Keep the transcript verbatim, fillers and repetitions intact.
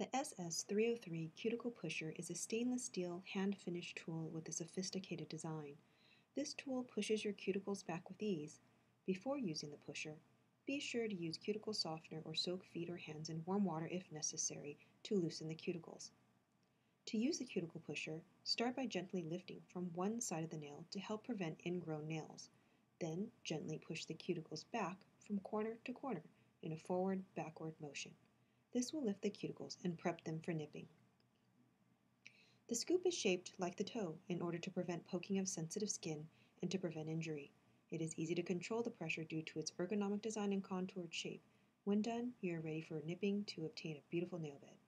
The S S three oh three Cuticle Pusher is a stainless steel hand-finished tool with a sophisticated design. This tool pushes your cuticles back with ease. Before using the pusher, be sure to use cuticle softener or soak feet or hands in warm water if necessary to loosen the cuticles. To use the cuticle pusher, start by gently lifting from one side of the nail to help prevent ingrown nails. Then gently push the cuticles back from corner to corner in a forward-backward motion. This will lift the cuticles and prep them for nipping. The scoop is shaped like the toe in order to prevent poking of sensitive skin and to prevent injury. It is easy to control the pressure due to its ergonomic design and contoured shape. When done, you are ready for nipping to obtain a beautiful nail bed.